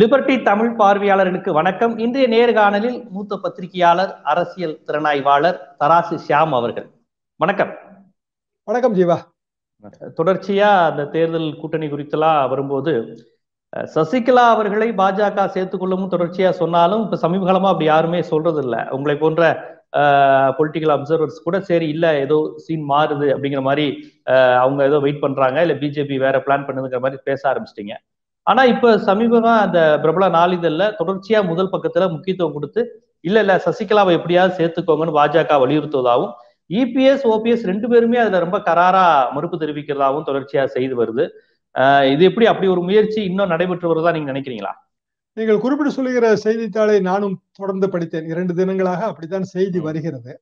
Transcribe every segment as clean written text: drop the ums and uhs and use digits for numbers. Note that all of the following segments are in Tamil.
லிபர்ட்டி தமிழ் பார்வையாளர்களுக்கு வணக்கம். இன்றைய நேர்காணலில் மூத்த பத்திரிகையாளர் அரசியல் திறனாய்வாளர் தராசு ஷியாம் அவர்கள். வணக்கம். வணக்கம் ஜீவா. தொடர்ச்சியா அந்த தேர்தல் கூட்டணி குறித்தெல்லாம் வரும்போது சசிகலா அவர்களை பாஜக சேர்த்துக்கொள்ளவும் தொடர்ச்சியா சொன்னாலும் இப்ப சமீபகாலமா அப்படி யாருமே சொல்றது இல்லை. உங்களை போன்ற பொலிட்டிக்கல் அப்சர்வர்ஸ் கூட சரி இல்ல ஏதோ சீன் மாறுது அப்படிங்கிற மாதிரி அவங்க ஏதோ வெயிட் பண்றாங்க, இல்ல பிஜேபி வேற பிளான் பண்ணுதுங்கிற மாதிரி பேச ஆரம்பிச்சிட்டீங்க. ஆனா இப்ப சமீபமா அந்த பிரபல நாளிதழ்ல தொடர்ச்சியா முதல் பக்கத்துல முக்கியத்துவம் கொடுத்து இல்ல சசிகலாவை எப்படியாவது சேர்த்துக்கோங்கன்னு பாஜக வலியுறுத்துவதாகவும் இபிஎஸ் ஓபிஎஸ் ரெண்டு பேருமே அதுல ரொம்ப கராரா மறுப்பு தெரிவிக்கிறதாகவும் தொடர்ச்சியா செய்து வருது. இது எப்படி அப்படி ஒரு முயற்சி இன்னும் நடைபெற்று வருவதா நீங்க நினைக்கிறீங்களா? நீங்கள் குறிப்பிட்டு சொல்லுகிற செய்தித்தாளை நானும் தொடர்ந்து படித்தேன். 2 தினங்களாக அப்படித்தான் செய்தி வருகிறது.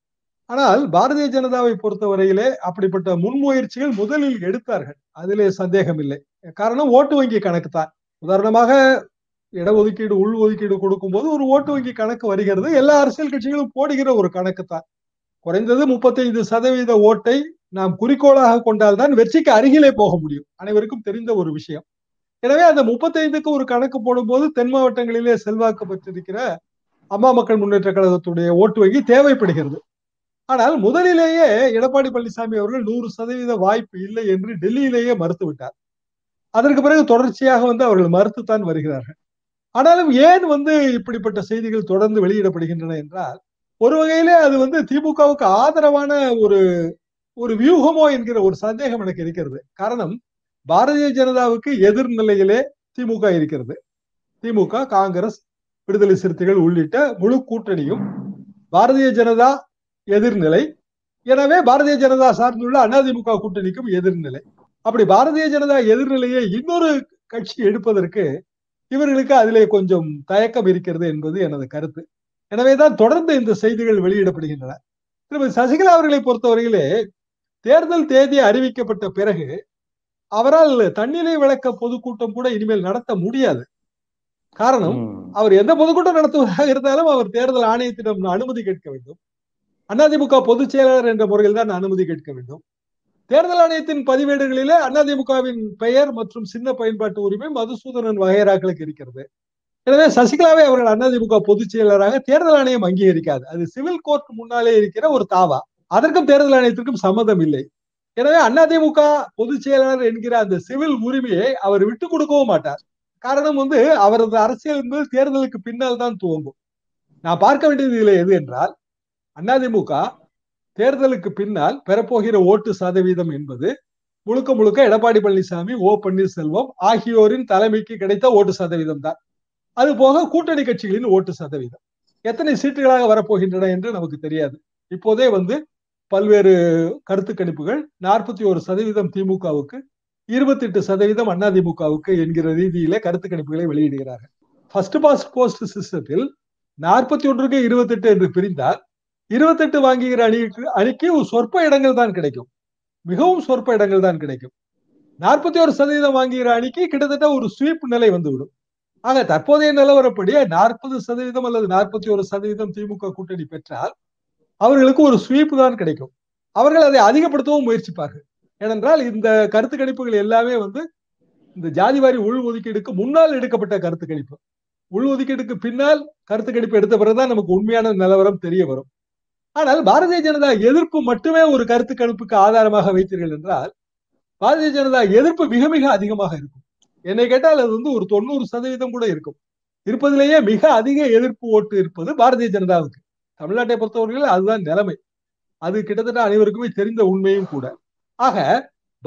ஆனால் பாரதிய ஜனதாவை பொறுத்தவரையிலே அப்படிப்பட்ட முன்முயற்சிகள் முதலில் எடுத்தார்கள், அதிலே சந்தேகம் இல்லை. காரணம் ஓட்டு வங்கி கணக்கு தான். உதாரணமாக இடஒதுக்கீடு உள்ஒதுக்கீடு கொடுக்கும்போது ஒரு ஓட்டு வங்கி கணக்கு வருகிறது. எல்லா அரசியல் கட்சிகளும் போடுகிற ஒரு கணக்கு தான். குறைந்தது 35% ஓட்டை நாம் குறிக்கோளாக கொண்டால்தான் வெற்றிக்கு அருகிலே போக முடியும், அனைவருக்கும் தெரிந்த ஒரு விஷயம். எனவே அந்த 35க்கு ஒரு கணக்கு போடும்போது தென் மாவட்டங்களிலே செல்வாக்கு பெற்றிருக்கிற அம்மா மக்கள் முன்னேற்ற கழகத்துடைய ஓட்டு வங்கி தேவைப்படுகிறது. ஆனால் முதலிலேயே எடப்பாடி பழனிசாமி அவர்கள் 100% வாய்ப்பு இல்லை என்று டெல்லியிலேயே மறுத்துவிட்டார். அதற்கு பிறகு தொடர்ச்சியாக அவர்கள் மறுத்துத்தான் வருகிறார்கள். ஆனாலும் ஏன் இப்படிப்பட்ட செய்திகள் தொடர்ந்து வெளியிடப்படுகின்றன என்றால், ஒரு வகையிலே அது திமுகவுக்கு ஆதரவான ஒரு ஒரு வியூகமோ என்கிற ஒரு சந்தேகம் எனக்கு இருக்கிறது. காரணம், பாரதிய ஜனதாவுக்கு எதிர்நிலையிலே திமுக இருக்கிறது. திமுக, காங்கிரஸ், விடுதலை சிறுத்தைகள் உள்ளிட்ட முழு கூட்டணியும் பாரதிய ஜனதா எதிர்நிலை. எனவே பாரதிய ஜனதா சார்ந்துள்ள அதிமுக கூட்டணிக்கும் எதிர்நிலை. அப்படி பாரதிய ஜனதா எதிர்நிலையை இன்னொரு கட்சி எடுப்பதற்கு இவர்களுக்கு அதிலே கொஞ்சம் தயக்கம் இருக்கிறது என்பது எனது கருத்து. எனவேதான் தொடர்ந்து இந்த செய்திகள் வெளியிடப்படுகின்றன. திருமதி சசிகலா அவர்களை பொறுத்தவரையிலே தேர்தல் தேதி அறிவிக்கப்பட்ட பிறகு அவரால் தன்னிலை விளக்க பொதுக்கூட்டம் கூட இனிமேல் நடத்த முடியாது. காரணம், அவர் எந்த பொதுக்கூட்டம் நடத்துவதாக இருந்தாலும் அவர் தேர்தல் ஆணையத்திடம் அனுமதி கேட்க வேண்டும். அதிமுக பொதுச் செயலாளர் என்ற முறையில் தான் அனுமதி கேட்க வேண்டும். தேர்தல் ஆணையத்தின் பதிவேடுகளிலே அதிமுகவின் பெயர் மற்றும் சின்ன பயன்பாட்டு உரிமை மதுசூதனன் வகையராக்களுக்கு இருக்கிறது. எனவே சசிகலாவை அவர்கள் அதிமுக பொதுச் செயலராக தேர்தல் ஆணையம் அங்கீகரிக்காது. அது சிவில் கோர்ட் முன்னாலே இருக்கிற ஒரு தாவா. அதற்கும் தேர்தல் ஆணையத்திற்கும் சம்மதம் இல்லை. எனவே அதிமுக பொதுச் செயலாளர் என்கிற அந்த சிவில் உரிமையை அவர் விட்டு கொடுக்கவும் மாட்டார். காரணம், அவரது அரசியல் என்பது தேர்தலுக்கு பின்னால் தான் துவங்கும். நான் பார்க்க வேண்டியது இல்லை எது என்றால், அதிமுக தேர்தலுக்கு பின்னால் பெறப்போகிற ஓட்டு சதவீதம் என்பது முழுக்க முழுக்க எடப்பாடி பழனிசாமி, ஓ பன்னீர்செல்வம் ஆகியோரின் தலைமைக்கு கிடைத்த ஓட்டு சதவீதம் தான். அது போக கூட்டணி கட்சிகளின் ஓட்டு சதவீதம் எத்தனை சீட்டுகளாக வரப்போகின்றன என்று நமக்கு தெரியாது. இப்போதே பல்வேறு கருத்து கணிப்புகள் 41% திமுகவுக்கு, 28% அதிமுகவுக்கு என்கிற ரீதியிலே கருத்து கணிப்புகளை வெளியிடுகிறார்கள். ஃபர்ஸ்ட் பாஸ்ட் போஸ்ட் சிஸ்டத்தில் 41க்கு 28 என்று பிரிந்தால் 28 வாங்குகிற அணிக்கு சொற்ப இடங்கள் தான் கிடைக்கும், மிகவும் சொற்ப இடங்கள் தான் கிடைக்கும். 41% வாங்குகிற அணிக்கு கிட்டத்தட்ட ஒரு ஸ்வீப் நிலை வந்துவிடும். ஆக தற்போதைய நிலவரப்படி 40% அல்லது 41% திமுக கூட்டணி பெற்றால் அவர்களுக்கு ஒரு ஸ்வீப் தான் கிடைக்கும். அவர்கள் அதை அதிகப்படுத்தவும் முயற்சிப்பார்கள். ஏனென்றால் இந்த கருத்து கணிப்புகள் எல்லாமே இந்த ஜாதிவாரி உள்ஒதுக்கீடுக்கு முன்னால் எடுக்கப்பட்ட கருத்து கணிப்பு. உள்ஒதுக்கீடுக்கு பின்னால் கருத்து கணிப்பு எடுத்த பிறகுதான் நமக்கு உண்மையான நிலவரம் தெரிய வரும். ஆனால் பாரதிய ஜனதா எதிர்ப்பு மட்டுமே ஒரு கருத்து கணிப்புக்கு ஆதாரமாக வைத்தீர்கள் என்றால் பாரதிய ஜனதா எதிர்ப்பு மிக மிக அதிகமாக இருக்கும். என்னை கேட்டால் அது ஒரு 90% கூட இருக்கும். இருப்பதிலேயே மிக அதிக எதிர்ப்பு ஓட்டு இருப்பது பாரதிய ஜனதாவுக்கு. தமிழ்நாட்டை பொறுத்தவரையில் அதுதான் நிலைமை. அது கிட்டத்தட்ட அனைவருக்குமே தெரிந்த உண்மையும் கூட. ஆக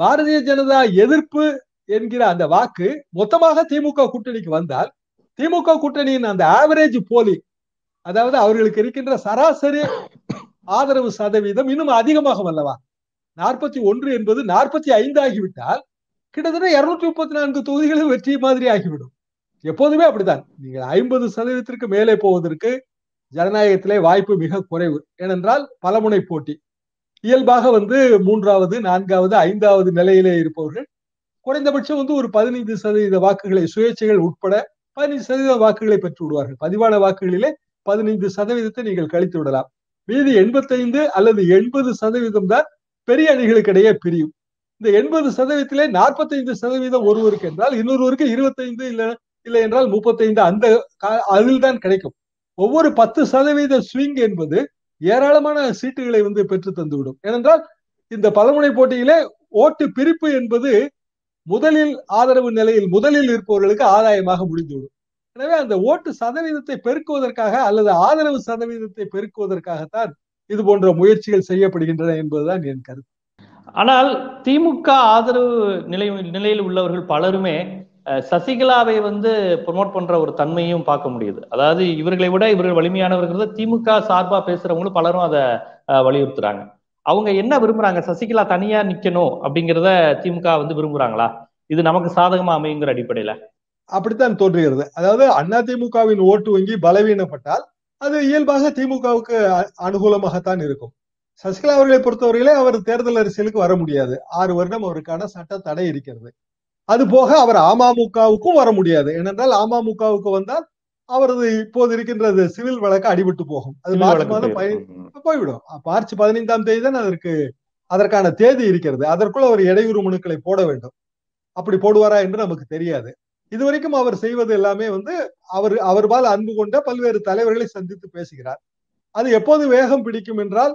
பாரதிய ஜனதா எதிர்ப்பு என்கிற அந்த வாக்கு மொத்தமாக திமுக கூட்டணிக்கு வந்தால் திமுக கூட்டணியின் அந்த ஆவரேஜ் போலிங், அதாவது அவர்களுக்கு இருக்கின்ற சராசரி ஆதரவு சதவீதம் இன்னும் அதிகமாக அல்லவா, 41 என்பது 45 ஆகிவிட்டால் கிட்டத்தட்ட 234 தொகுதிகளில் வெற்றி மாதிரி ஆகிவிடும். எப்போதுமே அப்படித்தான். நீங்கள் 50%க்கு மேலே போவதற்கு ஜனநாயகத்திலே வாய்ப்பு மிக குறைவு. ஏனென்றால் பலமுனை போட்டி. இயல்பாக 3வது, 4வது, 5வது நிலையிலே இருப்பவர்கள் குறைந்தபட்சம் ஒரு 15% வாக்குகளை, சுயேட்சைகள் உட்பட 15% வாக்குகளை பெற்று விடுவார்கள். பதிவான வாக்குகளிலே 15% நீங்கள் கழித்து விடலாம். மீதி 85 அல்லது 80% தான் பெரிய அணிகளுக்கிடையே பிரியும். இந்த 80%லே 45% ஒருவருக்கு என்றால் இன்னொருவருக்கு 25 இல்ல இல்லையென்றால் 35 அந்த அதில் தான் கிடைக்கும். ஒவ்வொரு 10% ஸ்விங் என்பது ஏராளமான சீட்டுகளை வந்து பெற்று தந்துவிடும். ஏனென்றால் இந்த பலமுனை போட்டியிலே ஓட்டு பிரிப்பு என்பது முதலில் ஆதரவு நிலையில் முதலில் இருப்பவர்களுக்கு ஆதாயமாக முடிந்துவிடும். எனவே அந்த ஓட்டு சதவீதத்தை பெருக்குவதற்காக அல்லது ஆதரவு சதவீதத்தை பெருக்குவதற்காகத்தான் இது போன்ற முயற்சிகள் செய்யப்படுகின்றன என்பதுதான் என் கருத்து. ஆனால் திமுக ஆதரவு நிலையில் உள்ளவர்கள் பலருமே சசிகலாவை வந்து ப்ரொமோட் பண்ற ஒரு தன்மையும் பார்க்க முடியுது. அதாவது இவர்களை விட இவர்கள் வலிமையானவர்கள் திமுக சார்பா பேசுறவங்களும் பலரும் அதை வலியுறுத்துறாங்க. அவங்க என்ன விரும்புறாங்க? சசிகலா தனியா நிக்கணும் அப்படிங்கிறத திமுக வந்து விரும்புறாங்களா? இது நமக்கு சாதகமா அமையுங்கிற அடிப்படையில அப்படித்தான் தோன்றுகிறது. அதாவது அதிமுகவின் ஓட்டு வங்கி பலவீனப்பட்டால் அது இயல்பாக திமுகவுக்கு அனுகூலமாகத்தான் இருக்கும். சசிகலா அவர்களை பொறுத்தவரையிலே அவர் தேர்தல் அரசியலுக்கு வர முடியாது. 6 வருடம் அவருக்கான சட்ட தடை இருக்கிறது. அது போக அவர் அமமுகவுக்கும் வர முடியாது. ஏனென்றால் அமமுகவுக்கு வந்தால் அவரது இப்போது இருக்கின்றது சிவில் வழக்கு அடிபட்டு போகும். அது மாதம் போய்விடும். மார்ச் 15 தான் அதற்கான தேதி இருக்கிறது. அதற்குள் அவர் இடையூறு மனுக்களை போட வேண்டும். அப்படி போடுவாரா என்று நமக்கு தெரியாது. இதுவரைக்கும் அவர் செய்வது எல்லாமே வந்து அவர் பால் அன்பு கொண்ட பல்வேறு தலைவர்களை சந்தித்து பேசுகிறார். அது எப்போது வேகம் பிடிக்கும் என்றால்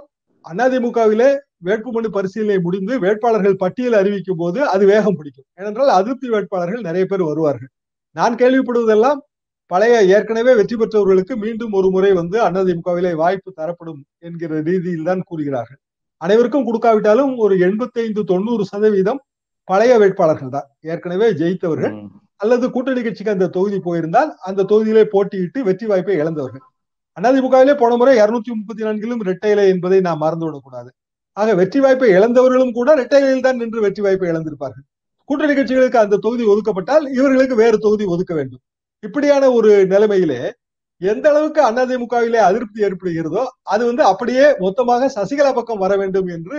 அதிமுகவிலே வேட்புமனு பரிசீலனை முடிந்து வேட்பாளர்கள் பட்டியல் அறிவிக்கும் போது அது வேகம் பிடிக்கும். ஏனென்றால் அதிருப்தி வேட்பாளர்கள் நிறைய பேர் வருவார்கள். நான் கேள்விப்படுவதெல்லாம் பழைய ஏற்கனவே வெற்றி பெற்றவர்களுக்கு மீண்டும் ஒரு முறை வந்து அதிமுகவிலே வாய்ப்பு தரப்படும் என்கிற ரீதியில் தான் கூறுகிறார்கள். அனைவருக்கும் கொடுக்காவிட்டாலும் ஒரு 85-90% பழைய வேட்பாளர்கள் தான், ஏற்கனவே ஜெயித்தவர்கள் அல்லது கூட்டணி கட்சிக்கு அந்த தொகுதி போயிருந்தால் அந்த தொகுதியிலே போட்டியிட்டு வெற்றி வாய்ப்பை இழந்தவர்கள். அதிமுகவிலே போன முறை 234 இரட்டையிலை என்பதை நாம் மறந்துவிடக்கூடாது. ஆக வெற்றி வாய்ப்பை இழந்தவர்களும் கூட இரட்டையிலையில் தான் நின்று வெற்றி வாய்ப்பை இழந்திருப்பார்கள். கூட்டணி கட்சிகளுக்கு அந்த தொகுதி ஒதுக்கப்பட்டால் இவர்களுக்கு வேறு தொகுதி ஒதுக்க வேண்டும். இப்படியான ஒரு நிலைமையிலே எந்த அளவுக்கு அதிமுகவிலே அதிருப்தி ஏற்படுகிறதோ அது வந்து அப்படியே மொத்தமாக சசிகலா பக்கம் வர வேண்டும் என்று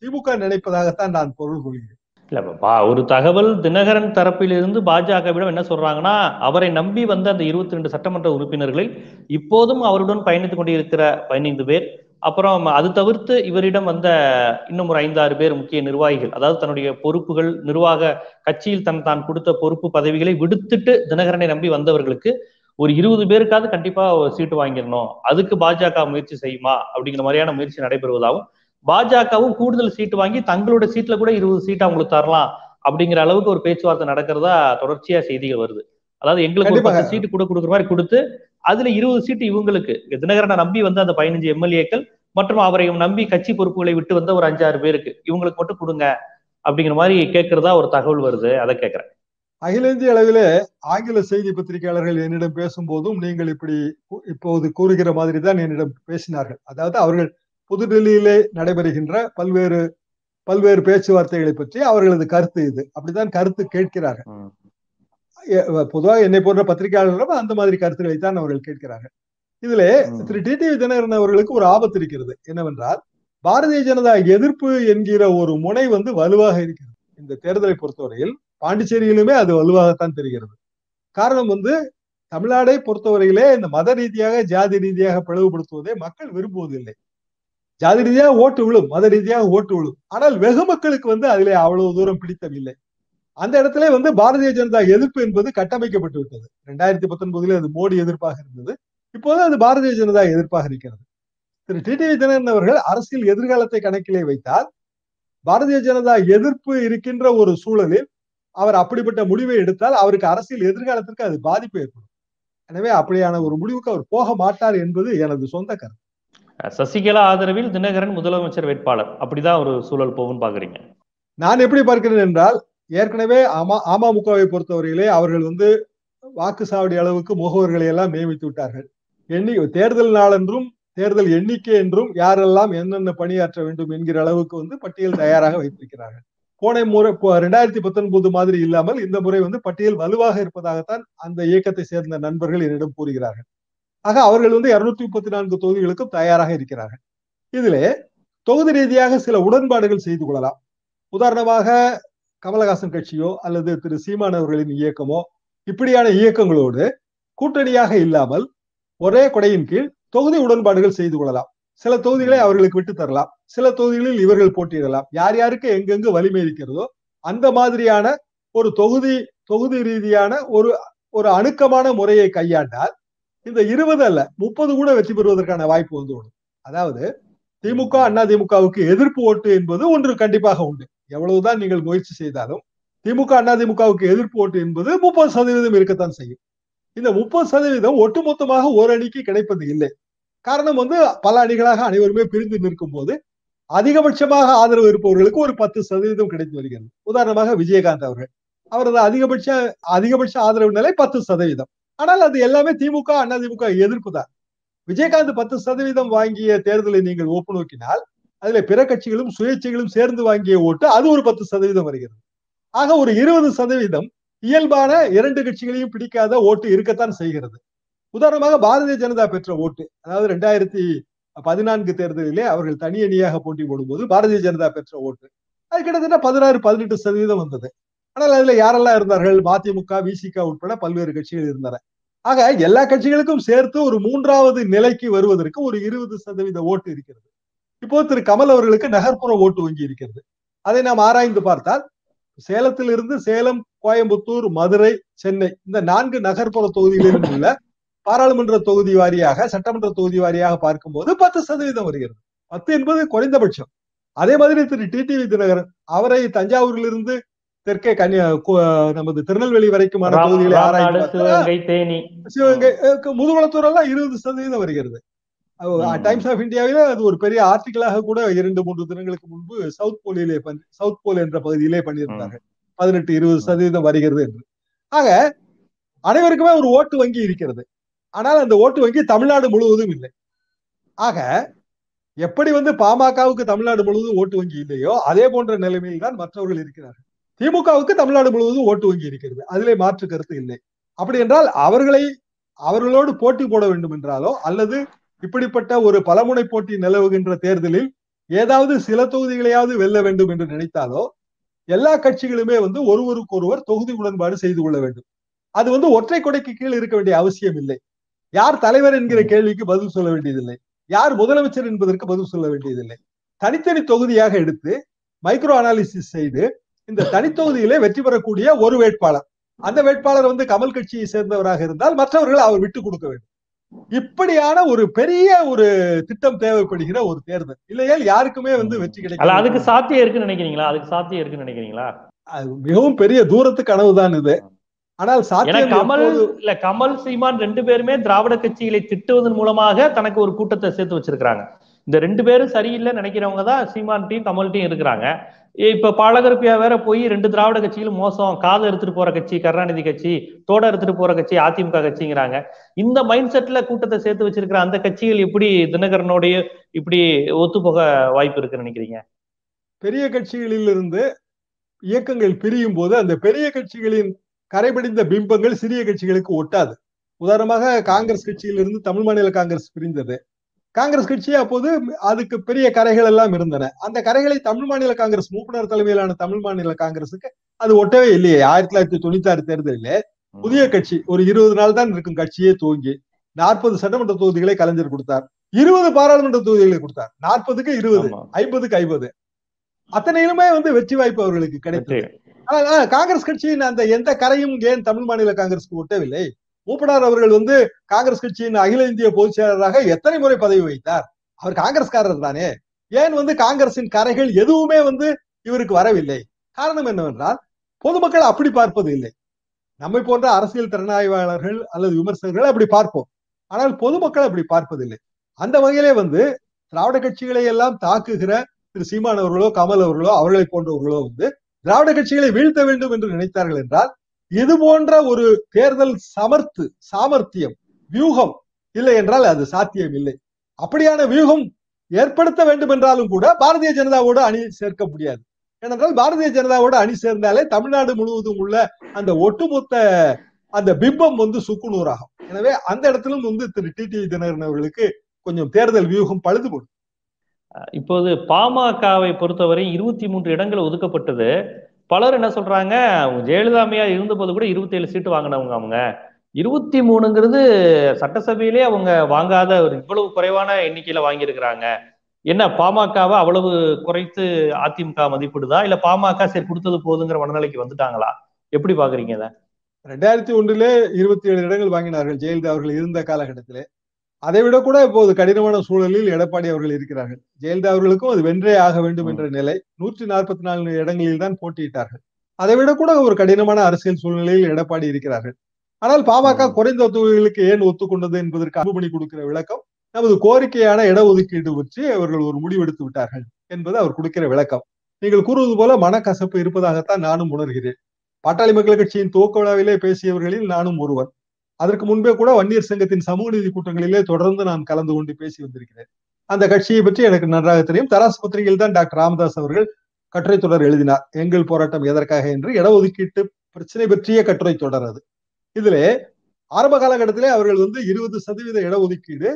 திமுக நினைப்பதாகத்தான் நான் பொருள் கொள்கிறேன். இல்ல, ஒரு தகவல் தினகரன் தரப்பிலிருந்து பாஜகவிடம் என்ன சொல்றாங்கன்னா, அவரை நம்பி வந்த அந்த 22 சட்டமன்ற உறுப்பினர்களில் இப்போதும் அவருடன் பயணித்துக் கொண்டிருக்கிற 15 பேர், அப்புறம் அது தவிர்த்து இவரிடம் வந்த இன்னும் ஒரு 5-6 பேர் முக்கிய நிர்வாகிகள், அதாவது தன்னுடைய பொறுப்புகள் நிர்வாக கட்சியில் தான் கொடுத்த பொறுப்பு பதவிகளை விடுத்துட்டு தினகரனை நம்பி வந்தவர்களுக்கு ஒரு 20 பேருக்காவது கண்டிப்பா சீட்டு வாங்கிடணும், அதுக்கு பாஜக முயற்சி செய்யுமா அப்படிங்கிற மாதிரியான முயற்சி நடைபெறுவதாகவும், பாஜகவும் கூடுதல் சீட்டு வாங்கி தங்களோட சீட்ல கூட 20 சீட்டு அவங்களுக்கு தரலாம் அப்படிங்கிற அளவுக்கு ஒரு பேச்சுவார்த்தை நடக்கிறதா தொடர்ச்சியா செய்திகள் வருது. அதாவது எங்களுக்கு 10 சீட்டு கூட கொடுக்குற மாதிரி கொடுத்து அதுல 20 சீட்டு இவங்களுக்கு, தினகரனை நம்பி வந்து அந்த 15 எம்எல்ஏக்கள் மற்றும் அவரை நம்பி கட்சி பொறுப்புகளை விட்டு வந்த ஒரு 5-6 பேருக்கு இவங்களுக்கு மட்டும் கொடுங்க அப்படிங்கிற மாதிரி கேட்கறதா ஒரு தகவல் வருது. அதை கேட்கிறேன். அகில இந்திய அளவிலே ஆங்கில செய்தி பத்திரிகையாளர்கள் என்னிடம் பேசும்போதும் நீங்கள் இப்படி இப்போது கூறுகிற மாதிரி தான் என்னிடம் பேசினார்கள். அதாவது அவர்கள் புதுடெல்லியிலே நடைபெறுகின்ற பல்வேறு பேச்சுவார்த்தைகளை பற்றி அவர்களது கருத்து இது. அப்படித்தான் கருத்து கேட்கிறார்கள். பொதுவாக என்னை போன்ற பத்திரிகையாளர்களும் அந்த மாதிரி கருத்துக்களை தான் அவர்கள் கேட்கிறார்கள். இதுல திரு டிடிவி தினகரன் அவர்களுக்கு ஒரு ஆபத்து இருக்கிறது. என்னவென்றால் பாரதிய ஜனதா எதிர்ப்பு என்கிற ஒரு முனை வந்து வலுவாக இருக்கிறது. இந்த தேர்தலை பொறுத்தவரையில் பாண்டிச்சேரியிலுமே அது வலுவாகத்தான் தெரிகிறது. காரணம் வந்து தமிழ்நாடை பொறுத்தவரையிலே இந்த மத ரீதியாக ஜாதி ரீதியாக பிளவுபடுத்துவதை மக்கள் விரும்புவதில்லை. ஜாதி ரீதியாக ஓட்டு விழும், மத ரீதியாக ஓட்டு விழும். ஆனால் வெகு மக்களுக்கு வந்து அதிலே அவ்வளவு தூரம் பிடித்தமில்லை. அந்த இடத்துல வந்து பாரதிய ஜனதா எதிர்ப்பு என்பது கட்டமைக்கப்பட்டு விட்டது. 2019 அது மோடி எதிர்ப்பாக இருந்தது, இப்போது அது பாரதிய ஜனதா எதிர்ப்பாக இருக்கிறது. திரு டிடிவி தினகரன் அவர்கள் அரசியல் எதிர்காலத்தை கணக்கிலே வைத்தால் பாரதிய ஜனதா எதிர்ப்பு இருக்கின்ற ஒரு சூழலில் அவர் அப்படிப்பட்ட முடிவை எடுத்தால் அவருக்கு அரசியல் எதிர்காலத்திற்கு அது பாதிப்பு ஏற்படும். எனவே அப்படியான ஒரு முடிவுக்கு அவர் போக மாட்டார் என்பது எனது சொந்த கருத்து. சசிகலா ஆதரவில் தினகரன் முதலமைச்சர் வேட்பாளர், அப்படிதான் ஒரு சூழல் போகும்னு பாக்குறீங்க? நான் எப்படி பார்க்கிறேன் என்றால், ஏற்கனவே அமமுகவை பொறுத்தவரையிலே அவர்கள் வந்து வாக்குச்சாவடி அளவுக்கு முகவர்களை எல்லாம் நியமித்து விட்டார்கள். தேர்தல் நாளென்றும் தேர்தல் எண்ணிக்கை என்றும் யாரெல்லாம் என்னென்ன பணியாற்ற வேண்டும் என்கிற அளவுக்கு வந்து பட்டியல் தயாராக வைத்திருக்கிறார்கள். போன முறை 2019 மாதிரி இல்லாமல் இந்த முறை வந்து பட்டியல் வலுவாக இருப்பதாகத்தான் அந்த இயக்கத்தை சேர்ந்த நண்பர்கள் என்னிடம் கூறுகிறார்கள். ஆக அவர்கள் வந்து 234 தொகுதிகளுக்கும் தயாராக இருக்கிறார்கள். இதிலே தொகுதி ரீதியாக சில உடன்பாடுகள் செய்து கொள்ளலாம். உதாரணமாக கமலஹாசன் கட்சியோ அல்லது திரு சீமான் அவர்களின் இயக்கமோ இப்படியான இயக்கங்களோடு கூட்டணியாக இல்லாமல் ஒரே கொடையின் கீழ் தொகுதி உடன்பாடுகள் செய்து கொள்ளலாம். சில தொகுதிகளை அவர்களுக்கு விட்டு தரலாம், சில தொகுதிகளில் இவர்கள் போட்டியிடலாம். யார் யாருக்கு எங்கெங்கு வலிமை இருக்கிறதோ அந்த மாதிரியான ஒரு தொகுதி ரீதியான ஒரு ஒரு அணுக்கமான முறையை கையாண்டால் இந்த 20 அல்ல 30 கூட வெற்றி பெறுவதற்கான வாய்ப்பு வந்து ஓடும். அதாவது திமுக அண்ணா திமுகவுக்கு எதிர்ப்பு ஓட்டு என்பது ஒன்று கண்டிப்பாக உண்டு. எவ்வளவுதான் நீங்கள் முயற்சி செய்தாலும் திமுக அண்ணா திமுகவுக்கு எதிர்ப்பு ஓட்டு என்பது 30% இருக்கத்தான் செய்யும். இந்த 30% ஒட்டுமொத்தமாக ஒரு அணிக்கு கிடைப்பது இல்லை. காரணம் வந்து பல அணிகளாக அனைவருமே பிரிந்து நிற்கும் போது அதிகபட்சமாக ஆதரவு இருப்பவர்களுக்கு ஒரு 10% கிடைத்து வருகிறது. உதாரணமாக விஜயகாந்த் அவர்கள், அவரது அதிகபட்ச ஆதரவு நிலை 10%. ஆனால் அது எல்லாமே திமுக அண்ணா திமுக எதிர்ப்பு தான். விஜயகாந்த் 10% வாங்கிய தேர்தலை நீங்கள் ஒப்பு நோக்கினால் அதுல பிற கட்சிகளும் சுயேட்சைகளும் சேர்ந்து வாங்கிய ஓட்டு அது ஒரு 10% வருகிறது. ஆக ஒரு 20% இயல்பான இரண்டு கட்சிகளையும் பிடிக்காத ஓட்டு இருக்கத்தான் செய்கிறது. உதாரணமாக பாரதிய ஜனதா பெற்ற ஓட்டு, அதாவது 2014 தேர்தலிலே அவர்கள் தனியணியாக போட்டி போடும்போது பாரதிய ஜனதா பெற்ற ஓட்டு அது கிட்டத்தட்ட 16-18% வந்தது. ஆனால் அதுல யாரெல்லாம் இருந்தார்கள்? மதிமுக, விசிக உட்பட பல்வேறு கட்சிகள் இருந்தன. ஆக எல்லா கட்சிகளுக்கும் சேர்த்து ஒரு மூன்றாவது நிலைக்கு வருவதற்கு ஒரு 20% ஓட்டு இருக்கிறது. இப்போ திரு கமல் அவர்களுக்கு நகர்ப்புற ஓட்டு வங்கி இருக்கிறது. அதை நாம் ஆராய்ந்து பார்த்தால் சேலத்திலிருந்து சேலம், கோயம்புத்தூர், மதுரை, சென்னை இந்த 4 நகர்ப்புற தொகுதிகளிலும் உள்ள பாராளுமன்ற தொகுதி வாரியாக சட்டமன்ற தொகுதி வாரியாக பார்க்கும்போது 10% வருகிறது. 10 என்பது குறைந்தபட்சம். அதே மாதிரி திரு டிடிவி தினகரன் அவரை தஞ்சாவூரிலிருந்து தெற்கே நமது திருநெல்வேலி வரைக்குமான தொகுதிகளை ஆராய்ச்சி முதுகுளத்தூர் எல்லாம் 20% வருகிறது. டைம்ஸ் ஆஃப் இந்தியாவில அது ஒரு பெரிய ஆர்டிகிளாக கூட 2-3 தினங்களுக்கு முன்பு சவுத் போல் என்ற பகுதியிலே பண்ணியிருந்தார்கள் 18-20% வருகிறது என்று. ஆக அனைவருக்குமே ஒரு ஓட்டு வங்கி இருக்கிறது. ஆனால் அந்த ஓட்டு வங்கி தமிழ்நாடு முழுவதும் இல்லை. ஆக எப்படி பாமகவுக்கு தமிழ்நாடு முழுவதும் ஓட்டு வங்கி இல்லையோ அதே போன்ற நிலைமையில் தான் மற்றவர்கள் இருக்கிறார்கள். திமுகவுக்கு தமிழ்நாடு முழுவதும் ஓட்டு வங்கி இருக்கிறது, அதிலே மாற்று கருத்து இல்லை. அப்படி என்றால் அவர்களோடு போட்டி போட வேண்டும் என்றாலோ அல்லது இப்படிப்பட்ட ஒரு பலமுனை போட்டி நிலவுகின்ற தேர்தலில் ஏதாவது சில தொகுதிகளையாவது வெல்ல வேண்டும் என்று நினைத்தாலோ எல்லா கட்சிகளுமே ஒருவருக்கொருவர் தொகுதி உடன்பாடு செய்து கொள்ள வேண்டும். அது ஒற்றை கொடைக்கு கீழ் இருக்க வேண்டிய அவசியம் இல்லை. யார் தலைவர் என்கிற கேள்விக்கு பதில் சொல்ல வேண்டியதில்லை, யார் முதலமைச்சர் என்பதற்கு பதில் சொல்ல வேண்டியதில்லை. தனித்தனி தொகுதியாக எடுத்து மைக்ரோ அனாலிசிஸ் செய்து இந்த தனித்தொகுதியிலே வெற்றி பெறக்கூடிய ஒரு வேட்பாளர், அந்த வேட்பாளர் கமல் கட்சியை சேர்ந்தவராக இருந்தால் மற்றவர்களை அவர் விட்டு கொடுக்க வேண்டும். இப்படியான ஒரு பெரிய ஒரு திட்டம் தேவைப்படுகிற ஒரு தேர்தல். இல்லையா யாருக்குமே வெற்றி கிடைக்கும். அதுக்கு சாத்தியம் இருக்குன்னு நினைக்கிறீங்களா? மிகவும் பெரிய தூரத்து கனவுதான் இது. ஆனால் கமல், சீமான் 2 பேருமே திராவிட கட்சிகளை திட்டுவதன் மூலமாக தனக்கு ஒரு கூட்டத்தை சேர்த்து வச்சிருக்கிறாங்க. இந்த 2 பேரும் சரியில்லை நினைக்கிறவங்க தான் சீமான் டீம், கமல் டீம் இருக்கிறாங்க. இப்ப பாலகருப்பியா வேற போய் 2 திராவிட கட்சிகளும் மோசம், காதை எடுத்துட்டு போற கட்சி கருணாநிதி கட்சி, தோட எடுத்துட்டு போற கட்சி அதிமுக கட்சிங்கிறாங்க. இந்த மைண்ட் செட்ல கூட்டத்தை சேர்த்து வச்சிருக்கிற அந்த கட்சிகள் எப்படி தினகரனோடைய இப்படி ஒத்துப்போக வாய்ப்பு இருக்குன்னு நினைக்கிறீங்க? பெரிய கட்சிகளிலிருந்து இயக்கங்கள் பிரியும் போது அந்த பெரிய கட்சிகளின் கரைபடிந்த பிம்பங்கள் சிறிய கட்சிகளுக்கு ஒட்டாது. உதாரணமாக காங்கிரஸ் கட்சியிலிருந்து தமிழ் மாநில காங்கிரஸ் பிரிந்தது. காங்கிரஸ் கட்சி அப்போது அதுக்கு பெரிய கரைகள் எல்லாம் இருந்தன. அந்த கரைகளை தமிழ் மாநில காங்கிரஸ், மூப்பனார் தலைமையிலான தமிழ் மாநில காங்கிரசுக்கு அது ஒட்டவே இல்லையே. 1996 தேர்தலிலே புதிய கட்சி ஒரு 20 நாள் தான் இருக்கும் கட்சியே துவங்கி 40 சட்டமன்ற தொகுதிகளை கலைஞர் கொடுத்தார், 20 பாராளுமன்ற தொகுதிகளை கொடுத்தார், 40-20, 50-50 அத்தனையிலுமே வெற்றி வாய்ப்பு அவர்களுக்கு கிடைத்தது. காங்கிரஸ் கட்சியின் அந்த எந்த கரையும் ஏன் தமிழ் மாநில காங்கிரஸ்க்கு ஒட்டவில்லை? மூப்பனார் அவர்கள் காங்கிரஸ் கட்சியின் அகில இந்திய பொதுச் செயலராக எத்தனை முறை பதவி வகித்தார்? அவர் காங்கிரஸ்காரர் தானே. ஏன் காங்கிரசின் கரைகள் எதுவுமே இவருக்கு வரவில்லை? காரணம் என்னவென்றால் பொதுமக்கள் அப்படி பார்ப்பது இல்லை. நம்மை போன்ற அரசியல் திறனாய்வாளர்கள் அல்லது விமர்சகர்கள் அப்படி பார்ப்போம், ஆனால் பொதுமக்கள் அப்படி பார்ப்பதில்லை. அந்த வகையிலே திராவிட கட்சிகளை எல்லாம் தாக்குகிற திரு சீமான் அவர்களோ கமல் அவர்களோ அவர்களை போன்றவர்களோ திராவிட கட்சிகளை வீழ்த்த வேண்டும் என்று நினைத்தார்கள் என்றால் இது போன்ற ஒரு தேர்தல் சாமர்த்தியம் வியூகம் இல்லை என்றால் அது சாத்தியம் இல்லை. அப்படியான வியூகம் ஏற்படுத்த வேண்டும் என்றாலும் கூட பாரதிய ஜனதாவோடு அணி சேர்க்க முடியாது. ஏனென்றால் பாரதிய ஜனதாவோடு அணி சேர்ந்தாலே தமிழ்நாடு முழுவதும் உள்ள அந்த ஒட்டுமொத்த அந்த பிம்பம் சுக்குநூறாகும். எனவே அந்த இடத்திலும் திரு டிடிவி தினகரன் அவர்களுக்கு கொஞ்சம் தேர்தல் வியூகம் பழுதுபடும். இப்போது பாமகவை பொறுத்தவரை 23 இடங்கள் ஒதுக்கப்பட்டது. பலர் என்ன சொல்றாங்க, ஜெயலலிதா அம்மையார் இருந்தபோது கூட 27 சீட்டு வாங்கினவங்க, அவங்க 23ங்கிறது சட்டசபையிலே அவங்க வாங்காத ஒரு இவ்வளவு குறைவான எண்ணிக்கையில வாங்கியிருக்கிறாங்க. என்ன பாமகவை அவ்வளவு குறைத்து அதிமுக மதிப்பிடுதா, இல்ல பாமக சரி கொடுத்தது போதுங்கிற மனநிலைக்கு வந்துட்டாங்களா? எப்படி பாக்குறீங்க? 27 இடங்கள் ஜெயலலிதா அவர்கள் இருந்த காலகட்டத்திலே அதை விட கூட இப்போது கடினமான சூழலில் எடப்பாடி அவர்கள் இருக்கிறார்கள். ஜெயலலிதா அவர்களுக்கும் அது வென்றே ஆக வேண்டும் என்ற நிலை. 144 இடங்களில் தான் போட்டியிட்டார்கள். அதை விட கூட ஒரு கடினமான அரசியல் சூழ்நிலையில் எடப்பாடி இருக்கிறார்கள். ஆனால் பாமக குறைந்த தொகுதிகளுக்கு ஏன் ஒத்துக்கொண்டது என்பதற்கு அன்புமணி கொடுக்கிற விளக்கம் நமது கோரிக்கையான இடஒதுக்கீடு பற்றி அவர்கள் ஒரு முடிவெடுத்து விட்டார்கள் என்பது அவர் கொடுக்கிற விளக்கம். நீங்கள் கூறுவது போல மனக்கசப்பு இருப்பதாகத்தான் நானும் உணர்கிறேன். பாட்டாளி மக்கள் கட்சியின் துவக்க விழாவிலே பேசியவர்களில் நானும் ஒருவர். அதற்கு முன்பே கூட வன்னியர் சங்கத்தின் சமூக நீதி கூட்டங்களிலே தொடர்ந்து நான் கலந்து கொண்டு பேசி வந்திருக்கிறேன். அந்த கட்சியை பற்றி எனக்கு நன்றாக தெரியும். தராசு பத்திரிகையில் தான் டாக்டர் ராமதாஸ் அவர்கள் கட்டுரை தொடர் எழுதினார். எங்கள் போராட்டம் எதற்காக என்று இடஒதுக்கீட்டு பிரச்சனை பற்றிய கட்டுரை தொடர். அது இதிலே ஆரம்ப காலகட்டத்திலே அவர்கள் 20% இடஒதுக்கீடு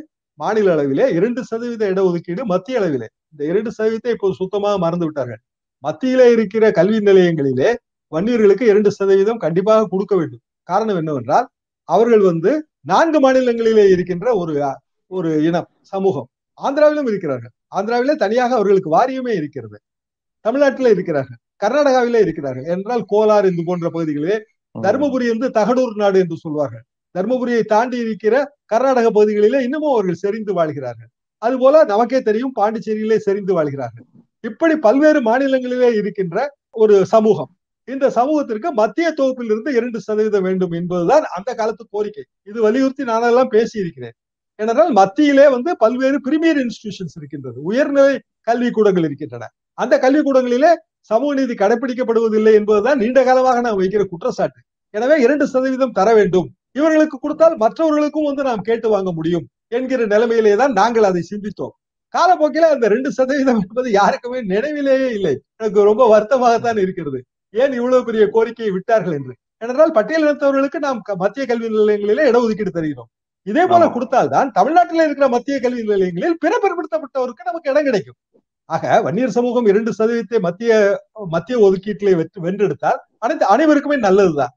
மாநில அளவிலே, 2% இடஒதுக்கீடு மத்திய அளவிலே, இந்த 2% இப்போது சுத்தமாக மறந்து விட்டார்கள். மத்தியிலே இருக்கிற கல்வி நிலையங்களிலே வன்னியர்களுக்கு 2% கண்டிப்பாக கொடுக்க வேண்டும். காரணம் என்னவென்றால் அவர்கள் 4 மாநிலங்களிலே இருக்கின்ற ஒரு இனம் சமூகம். ஆந்திராவிலும் இருக்கிறார்கள். ஆந்திராவிலே தனியாக அவர்களுக்கு வாரியமே இருக்கிறது. தமிழ்நாட்டிலே இருக்கிறார்கள், கர்நாடகாவிலே இருக்கிறார்கள் என்றால் கோலார் இது போன்ற பகுதிகளிலே. தர்மபுரி தகடூர் நாடு என்று சொல்வார்கள். தர்மபுரியை தாண்டி இருக்கிற கர்நாடக பகுதிகளிலே இன்னமும் அவர்கள் செறிந்து வாழ்கிறார்கள். அதுபோல நமக்கே தெரியும் பாண்டிச்சேரியிலே செறிந்து வாழ்கிறார்கள். இப்படி பல்வேறு மாநிலங்களிலே இருக்கின்ற ஒரு சமூகம். இந்த சமூகத்திற்கு மத்திய தொகுப்பில் 2% வேண்டும் என்பதுதான் அந்த காலத்து கோரிக்கை. இது வலியுறுத்தி நானெல்லாம் பேசி இருக்கிறேன். ஏனென்றால் மத்தியிலே பல்வேறு பிரீமியர் இன்ஸ்டிடியூஷன்ஸ் இருக்கின்றது. உயர்நிலை கல்விக்கூடங்கள் இருக்கின்றன. அந்த கல்விக்கூடங்களிலே சமூக நீதி கடைபிடிக்கப்படுவதில்லை என்பதுதான் நீண்ட காலமாக நாம் வைக்கிற குற்றச்சாட்டு. எனவே 2% தர வேண்டும். இவர்களுக்கு கொடுத்தால் மற்றவர்களுக்கும் நாம் கேட்டு வாங்க முடியும் என்கிற நிலைமையிலே தான் நாங்கள் அதை சிந்தித்தோம். காலப்போக்கில அந்த 2% என்பது யாருக்குமே நினைவிலேயே இல்லை. எனக்கு ரொம்ப வருத்தமாகத்தான் இருக்கிறது ஏன் இவ்வளவு பெரிய கோரிக்கையை விட்டார்கள் என்று. ஏனென்றால் பட்டியலினத்தவர்களுக்கு நாம் மத்திய கல்வி நிலையங்களிலே இடஒதுக்கீடு தருகிறோம். இதே போல கொடுத்தால்தான் தமிழ்நாட்டில் இருக்கிற மத்திய கல்வி நிலையங்களில் பிற பிற்படுத்தப்பட்டவருக்கு நமக்கு இடம் கிடைக்கும். ஆக வன்னியர் சமூகம் 2% மத்திய ஒதுக்கீட்டிலே வென்றெடுத்தால் அனைவருக்குமே நல்லதுதான்.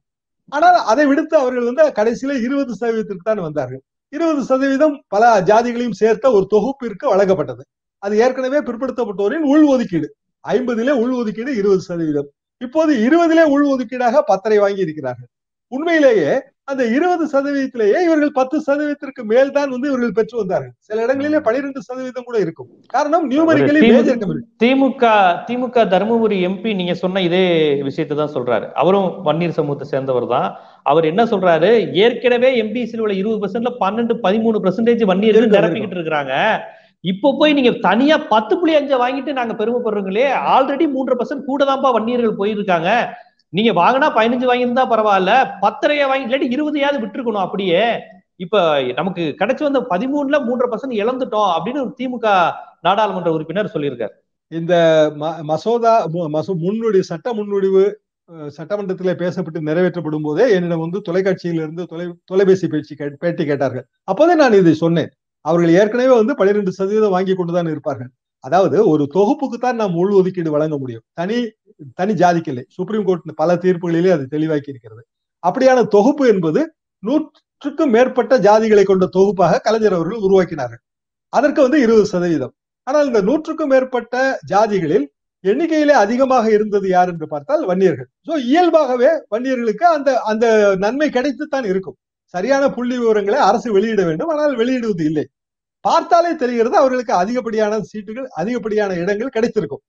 ஆனால் அதை விடுத்து அவர்கள் கடைசியில 20% தான் வந்தார்கள். 20% பல ஜாதிகளையும் சேர்த்த ஒரு தொகுப்பிற்கு வழங்கப்பட்டது. அது ஏற்கனவே பிற்படுத்தப்பட்டோரின் உள் ஒதுக்கீடு. 50 உள் ஒதுக்கீடு 20%. இப்போது 20 உள் ஒதுக்கீடாக 10 வாங்கி இருக்கிறார்கள். உண்மையிலேயே அந்த 20%லேயே இவர்கள் 10%ற்கு மேல் தான் இவர்கள் பெற்று வந்தார்கள். சில இடங்களிலே 12% கூட இருக்கும். காரணம் நியூமரிக்கலி திமுக தர்மபுரி எம்பி நீங்க சொன்ன இதே விஷயத்தை தான் சொல்றாரு. அவரும் வன்னியர் சமூகத்தை சேர்ந்தவர் தான். அவர் என்ன சொல்றாரு, ஏற்கனவே எம்பிசில உள்ள 20%ல 12-13% வன்னியர்கள் நிரப்பிக்கிட்டு இருக்கிறாங்க. இப்போ போய் நீங்க தனியா 10.5 வாங்கிட்டு நாங்க பெருமைப்படுறீங்களே, ஆல்ரெடி 3% கூட தான்ப்பா வன்னியர்கள் போயிருக்காங்க. நீங்க வாங்கினா 15 வாங்கியிருந்தா பரவாயில்ல, 10.5 வாங்கி இல்லாட்டி 20 விட்டுருக்கணும். அப்படியே இப்ப நமக்கு கிடைச்சி வந்த 13 3% இழந்துட்டோம் அப்படின்னு ஒரு திமுக நாடாளுமன்ற உறுப்பினர் சொல்லியிருக்காரு. இந்த மசோதா சட்ட முன்வடிவு சட்டமன்றத்திலே பேசப்பட்டு நிறைவேற்றப்படும் போதே என்னிடம் தொலைக்காட்சியிலிருந்து தொலைபேசி பேட்டி கேட்டார்கள். அப்போதே நான் இதை சொன்னேன். அவர்கள் ஏற்கனவே 12% வாங்கி கொண்டுதான் இருப்பார்கள். அதாவது ஒரு தொகுப்புக்குத்தான் நாம் உள் ஒதுக்கீடு வழங்க முடியும், தனி ஜாதிக்கு இல்லை. சுப்ரீம் கோர்ட் பல தீர்ப்புகளிலே அது தெளிவாக்கி இருக்கிறது. அப்படியான தொகுப்பு என்பது 100க்கும் மேற்பட்ட ஜாதிகளை கொண்ட தொகுப்பாக கலைஞர் அவர்கள் உருவாக்கினார்கள். அதற்கு 20%. ஆனால் இந்த 100க்கும் மேற்பட்ட ஜாதிகளில் எண்ணிக்கையிலே அதிகமாக இருந்தது யார் என்று பார்த்தால் வன்னியர்கள். சோ இயல்பாகவே வன்னியர்களுக்கு அந்த அந்த நன்மை கிடைத்துத்தான் இருக்கும். சரியான புள்ளி விவரங்களை அரசு வெளியிட வேண்டும், ஆனால் வெளியிடுவது இல்லை. பார்த்தாலே தெரிகிறது அவர்களுக்கு அதிகப்படியான சீட்டுகள், அதிகப்படியான இடங்கள் கிடைத்திருக்கும்.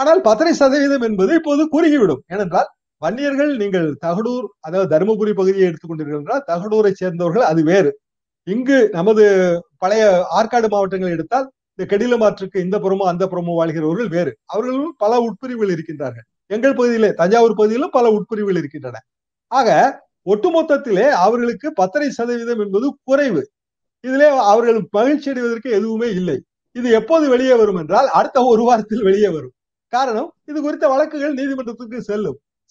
ஆனால் 10% என்பது இப்போது குறுகிவிடும். ஏனென்றால் வன்னியர்கள் நீங்கள் தகடூர், அதாவது தருமபுரி பகுதியை எடுத்துக்கொண்டிருக்கின்றால் தகடூரை சேர்ந்தவர்கள் அது வேறு. இங்கு நமது பழைய ஆற்காடு மாவட்டங்களை எடுத்தால் இந்த கெடிலமாற்றுக்கு இந்த புறமும் அந்த புறமும் வாழ்கிறவர்கள் வேறு. அவர்களும் பல உட்பிரிவுகள் இருக்கின்றார்கள். எங்கள் பகுதியிலே தஞ்சாவூர் பகுதியிலும் பல உட்பிரிவுகள் இருக்கின்றன. ஆக ஒட்டுமொத்தத்திலே அவர்களுக்கு 10% என்பது குறைவு. இதிலே அவர்கள் மகிழ்ச்சி அடைவதற்கு எதுவுமே இல்லை. இது எப்போது வெளியே வரும் என்றால் அடுத்த ஒரு வாரத்தில் வெளியே வரும். காரணம், இது குறித்த வழக்குகள் நீதிமன்றத்துக்கு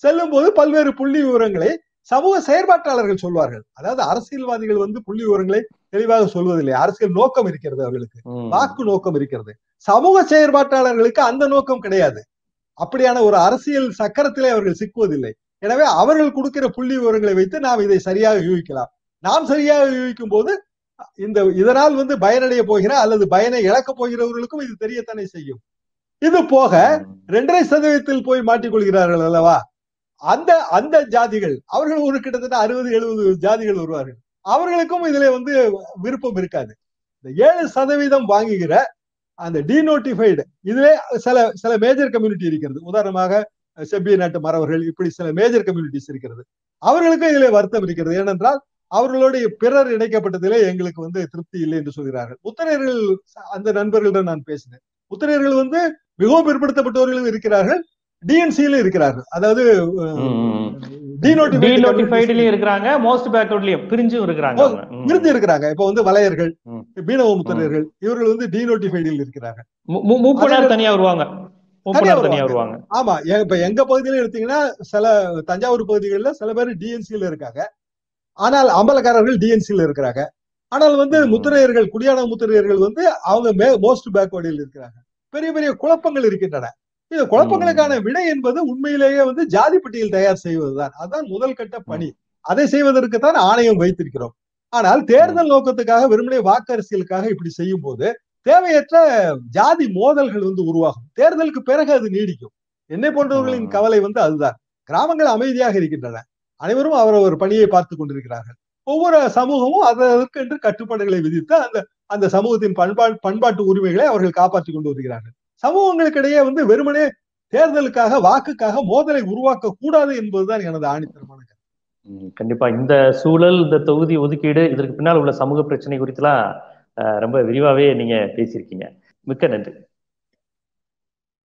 செல்லும் போது பல்வேறு புள்ளி விவரங்களை சமூக செயற்பாட்டாளர்கள் சொல்வார்கள். அதாவது அரசியல்வாதிகள் புள்ளி விவரங்களை தெளிவாக சொல்வதில்லை. அரசியல் நோக்கம் இருக்கிறது, அவர்களுக்கு வாக்கு நோக்கம் இருக்கிறது. சமூக செயற்பாட்டாளர்களுக்கு அந்த நோக்கம் கிடையாது. அப்படியான ஒரு அரசியல் சக்கரத்திலே அவர்கள் சிக்குவதில்லை. எனவே அவர்கள் கொடுக்கிற புள்ளி விவரங்களை வைத்து நாம் இதை சரியாக யூகிக்கலாம். நாம் சரியாக யூகிக்கும் போது இதனால் பயனடைய போகிற அல்லது பயனை இழக்கப் போகிறவர்களுக்கும் இது தெரியத்தானே செய்யும். இது போக 2.5% போய் மாட்டிக்கொள்கிறார்கள் அல்லவா. அந்த அந்த ஜாதிகள் அவர்கள் ஒரு கிட்டத்தட்ட 60-70 ஜாதிகள் வருவார்கள். அவர்களுக்கும் இதுல வந்து விருப்பம் இருக்காது. இந்த 7% வாங்குகிற அந்த டிநோட்டிஃபைடு இதுவே சில சில மேஜர் கம்யூனிட்டி இருக்கிறது. உதாரணமாக செப்பி நாட்டு மறவர்கள் இப்படி சில மேஜர் கம்யூனிட்டிஸ் இருக்கிறது. அவர்களுக்கும் இதுல வருத்தம் இருக்கிறது. ஏனென்றால் அவர்களுடைய பிறர் இணைக்கப்பட்டதிலே எங்களுக்கு வந்து திருப்தி இல்லை என்று சொல்கிறார்கள். உத்தரையர்கள் அந்த நண்பர்களிடம் நான் பேசினேன். உத்தரையர்கள் வந்து மிகவும் பிற்படுத்தப்பட்டவர்களும் இருக்கிறார்கள், டிஎன்சியில இருக்கிறார்கள், அதாவது பிரிஞ்சு இருக்கிறாங்க. இப்ப வந்து வலையர்கள், பீனவ முத்தரையர்கள் இவர்கள் வந்து டிநோட்டிஃபைடில் இருக்கிறாங்க. ஆமா, இப்ப எங்க பகுதியில எடுத்தீங்கன்னா சில தஞ்சாவூர் பகுதிகளில் சில பேர் டிஎன்சியில இருக்காங்க, ஆனால் அம்பலக்காரர்கள் டிஎன்சியில இருக்கிறாங்க. ஆனால் வந்து முத்திரையர்கள், குடியான முத்திரையர்கள் வந்து அவங்க மோஸ்ட் பேக்வர்டில் இருக்கிறாங்க. பெரிய பெரிய குழப்பங்கள் இருக்கின்றன. இந்த குழப்பங்களுக்கான விடை என்பது உண்மையிலேயே வந்து ஜாதி பட்டியல் தயார் செய்வதுதான். அதுதான் முதல் கட்ட பணி. அதை செய்வதற்கு தான் ஆணையம் வைத்திருக்கிறோம். ஆனால் தேர்தல் நோக்கத்துக்காக வெறுமனே வாக்கரசியலுக்காக இப்படி செய்யும் போது தேவையற்ற ஜாதி மோதல்கள் வந்து உருவாகும். தேர்தலுக்கு பிறகு அது நீடிக்கும். என்னை போன்றவர்களின் கவலை வந்து அதுதான். கிராமங்கள் அமைதியாக இருக்கின்றன, அனைவரும் அவரவர் பணியை பார்த்து கொண்டிருக்கிறார்கள். ஒவ்வொரு சமூகமும் அதற்கு என்று கட்டுப்பாடுகளை விதித்து அந்த அந்த சமூகத்தின் பண்பாட்டு உரிமைகளை அவர்கள் காப்பாற்றி கொண்டு வருகிறார்கள். சமூகங்களுக்கிடையே வந்து வெறுமனே தேர்தலுக்காக வாக்குக்காக மோதலை உருவாக்க கூடாது என்பதுதான் எனது ஆணித்தரமான கருத்து. கண்டிப்பா இந்த சூழல், இந்த தொகுதி ஒதுக்கீடு, இதற்கு பின்னால் உள்ள சமூக பிரச்சனை குறித்துலாம் ரொம்ப விரிவாகவே நீங்க பேசியிருக்கீங்க. மிக்க நன்றி.